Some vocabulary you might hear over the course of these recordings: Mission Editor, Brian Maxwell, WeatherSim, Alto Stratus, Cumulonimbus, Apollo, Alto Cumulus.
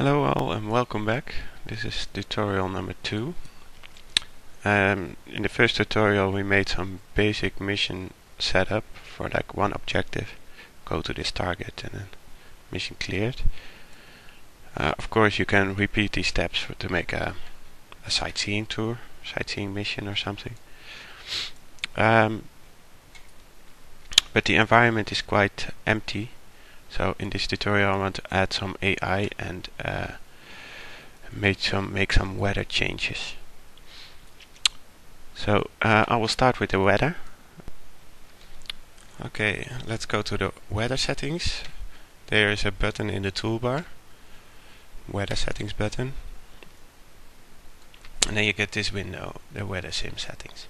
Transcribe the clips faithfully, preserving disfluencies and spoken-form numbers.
Hello all and welcome back. This is tutorial number two. Um, in the first tutorial we made some basic mission setup for like one objective. Go to this target and then mission cleared. Uh, of course you can repeat these steps for, to make a, a sightseeing tour, sightseeing mission or something. Um, but the environment is quite empty. So in this tutorial I want to add some A I and uh, make some make some weather changes. So uh, I will start with the weather. Okay, let's go to the weather settings. There is a button in the toolbar, weather settings button, and then you get this window, the WeatherSim settings.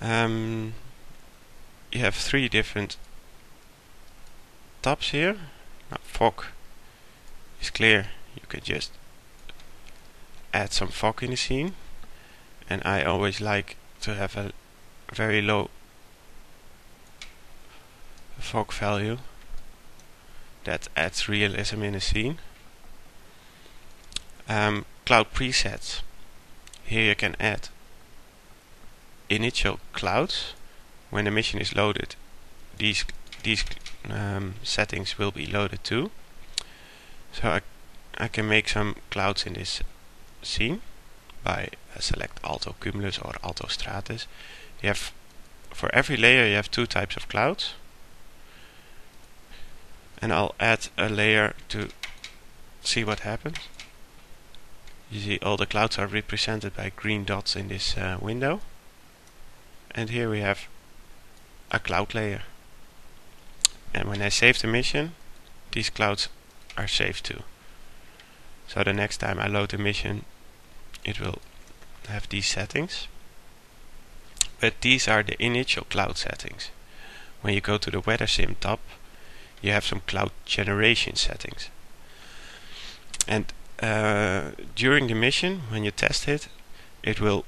Um, you have three different tabs here. Now fog is clear, you can just add some fog in the scene, and I always like to have a very low fog value, that adds realism in the scene. Um, cloud presets, here you can add initial clouds. When the mission is loaded, these these um, settings will be loaded too. So I, I can make some clouds in this scene by uh, select Alto Cumulus or Alto Stratus. You have, for every layer you have two types of clouds, and I'll add a layer to see what happens. You see all the clouds are represented by green dots in this uh, window, and here we have a cloud layer. And when I save the mission, these clouds are saved too. So the next time I load the mission, it will have these settings. But these are the initial cloud settings. When you go to the WeatherSim tab, you have some cloud generation settings. And uh, during the mission, when you test it, it will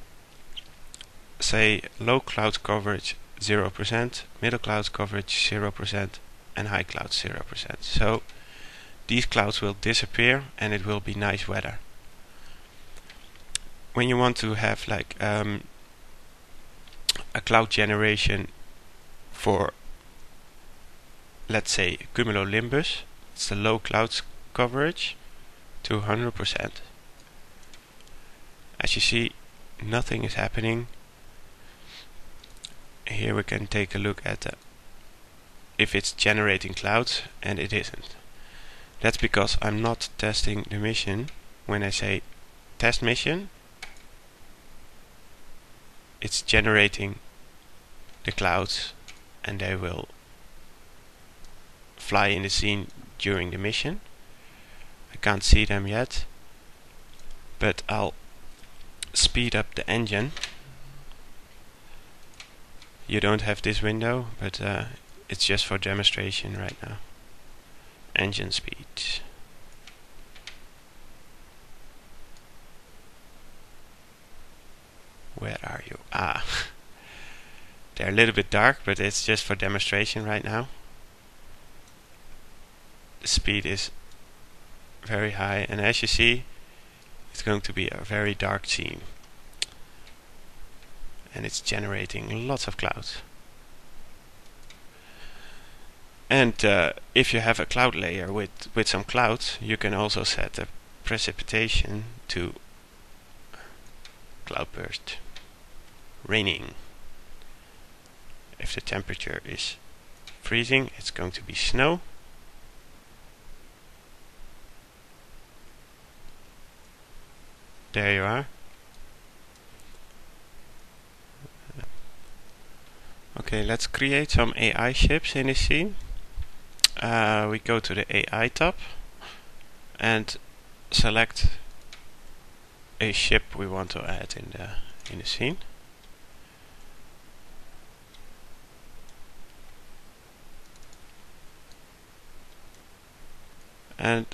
say low cloud coverage zero percent, middle cloud coverage zero percent, and high cloud zero percent. So these clouds will disappear and it will be nice weather. When you want to have like um, a cloud generation for, let's say, Cumulonimbus, it's the low clouds coverage to one hundred percent. As you see, nothing is happening. Here we can take a look at the if it's generating clouds, and it isn't. That's because I'm not testing the mission. When I say test mission, it's generating the clouds and they will fly in the scene during the mission. I can't see them yet, but I'll speed up the engine. You don't have this window, but uh, it's just for demonstration right now. Engine speed. Where are you? Ah. They're a little bit dark, but it's just for demonstration right now. The speed is very high, and as you see, it's going to be a very dark scene. And it's generating lots of clouds. And uh, if you have a cloud layer with with some clouds, you can also set the precipitation to cloudburst, raining. If the temperature is freezing, it's going to be snow. There you are. Okay, let's create some A I ships in this scene. Uh, we go to the A I tab and select a ship we want to add in the in the scene. And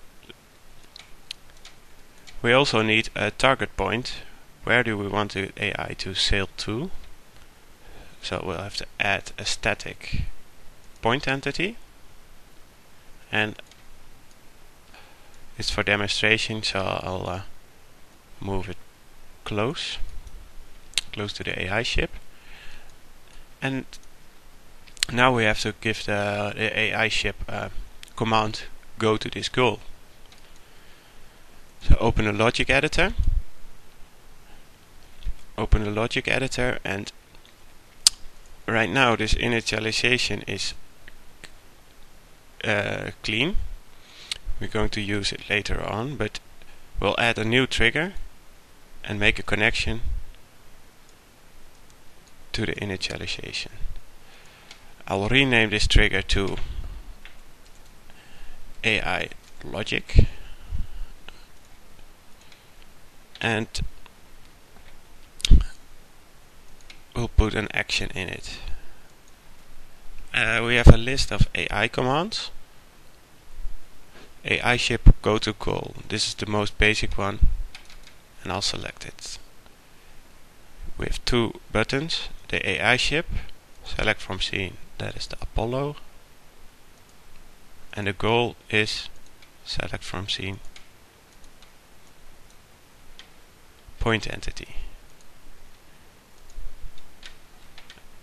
we also need a target point. Where do we want the A I to sail to? So we'll have to add a static point entity, and It's for demonstration, so I'll uh, move it close, close to the A I ship. And now we have to give the, the A I ship uh, command, go to this goal. So open the logic editor, open the logic editor, and right now this initialization is uh, clean. We're going to use it later on, but we'll add a new trigger and make a connection to the initialization. I'll rename this trigger to A I logic, and we'll put an action in it. Uh, we have a list of A I commands. A I ship go to goal. This is the most basic one, and I'll select it. We have two buttons. The A I ship, select from scene, that is the Apollo, and the goal is select from scene, point entity.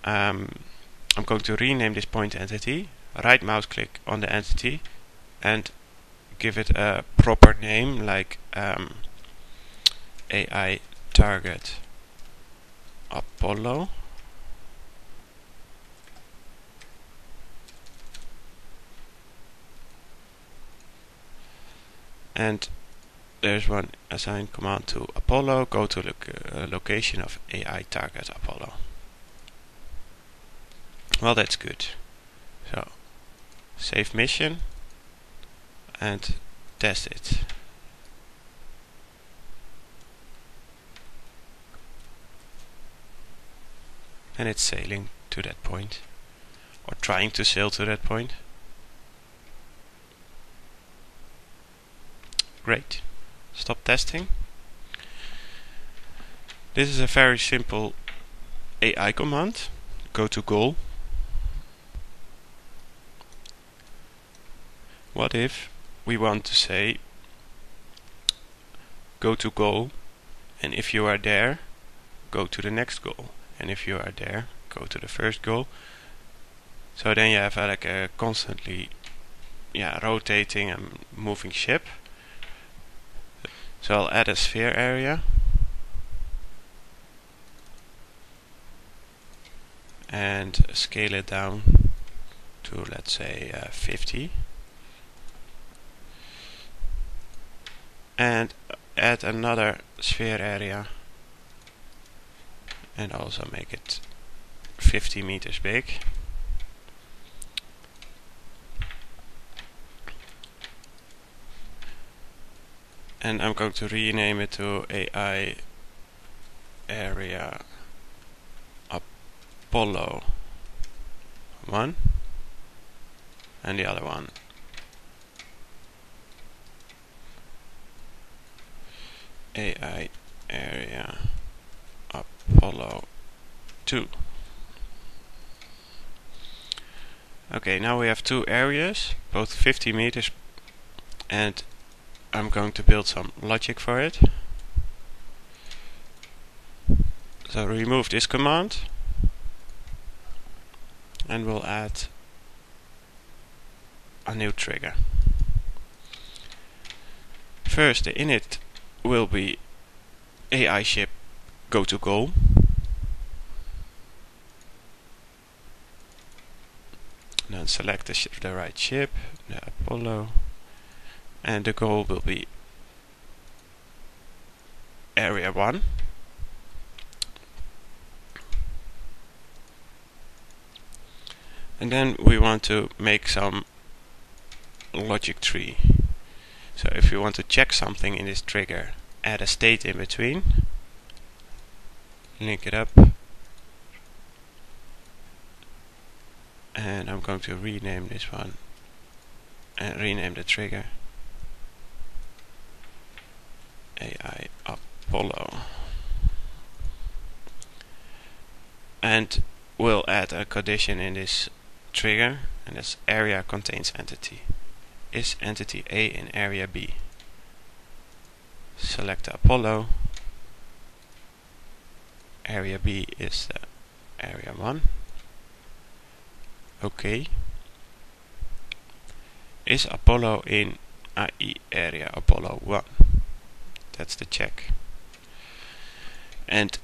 Um, I'm going to rename this point entity, right mouse click on the entity, and give it a proper name like um, A I target Apollo, and there's one assign command to Apollo, go to loc uh, location of A I target Apollo. Well, that's good. So save mission and test it. And it's sailing to that point, or trying to sail to that point. Great. Stop testing. This is a very simple A I command. Go to goal. What if we want to say go to goal, and if you are there, go to the next goal, and if you are there, go to the first goal. So then you have uh, like a constantly yeah rotating and moving ship. So I'll add a sphere area, and scale it down to, let's say, uh, fifty, and add another sphere area, and also make it fifty meters big. And I'm going to rename it to A I area Apollo one, and the other one. A I area Apollo two. Okay, now we have two areas, both fifty meters, and I'm going to build some logic for it. So remove this command, and we'll add a new trigger. First, the init will be A I ship go to goal, and then select the, sh the right ship, the Apollo, and the goal will be area one, and then we want to make some logic tree. So if you want to check something in this trigger, add a state in between, link it up, and I'm going to rename this one and rename the trigger A I Apollo, and we'll add a condition in this trigger, and this area contains entity. Is entity A in area B? select Apollo. Area B is the area one. OK. Is Apollo in A I area Apollo one? That's the check. And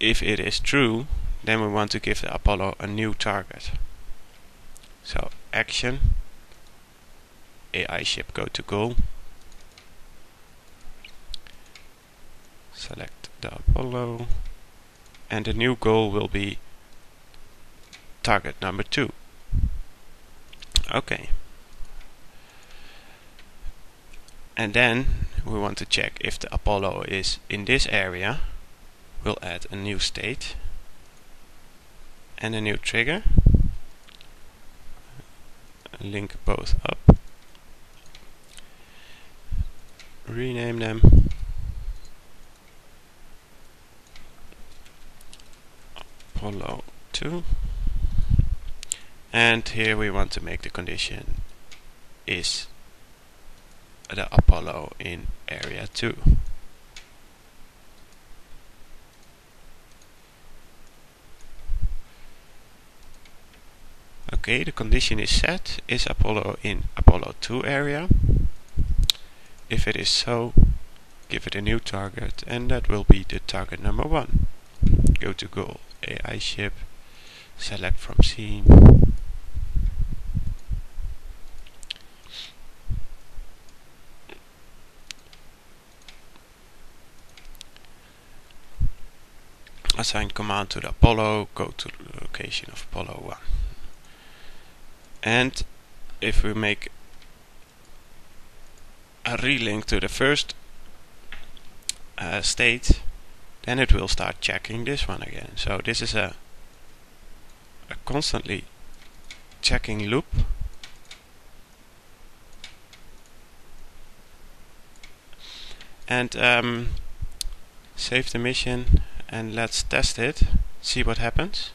if it is true, then we want to give the Apollo a new target. So action, A I ship go to goal. Select the Apollo. And the new goal will be target number two. Okay. And then we want to check if the Apollo is in this area. We'll add a new state and a new trigger. Link both up. Rename them. Apollo two. And here we want to make the condition is the Apollo in area two. Okay, the condition is set. Is Apollo in Apollo two area? If it is so, give it a new target, and that will be the target number one. Go to goal, A I ship, select from scene. Assign command to the Apollo, go to the location of Apollo one. And if we make a relink to the first uh, state, then it will start checking this one again. So this is a, a constantly checking loop. And um, save the mission and let's test it, see what happens.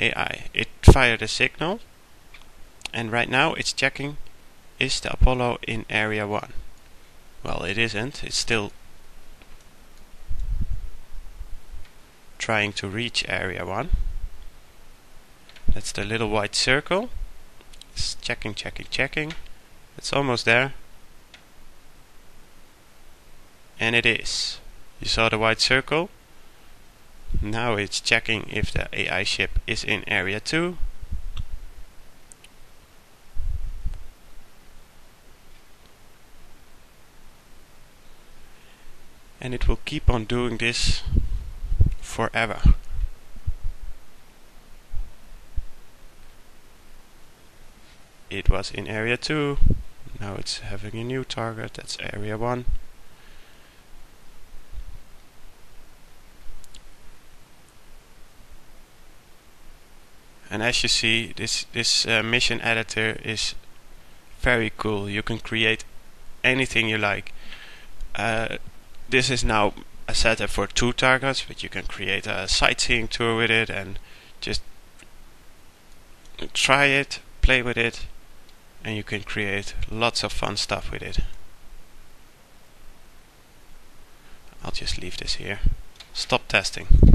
A I, it fired a signal, and right now it's checking, is the Apollo in area one? Well, it isn't, it's still trying to reach area one. That's the little white circle. It's checking, checking, checking. It's almost there. And it is. You saw the white circle. Now it's checking if the A I ship is in area two. And it will keep on doing this forever. It was in area two. Now it's having a new target. That's area one. And as you see, this, this uh, mission editor is very cool. You can create anything you like. Uh, this is now a setup for two targets, but you can create a sightseeing tour with it and just try it, play with it, and you can create lots of fun stuff with it. I'll just leave this here. Stop testing.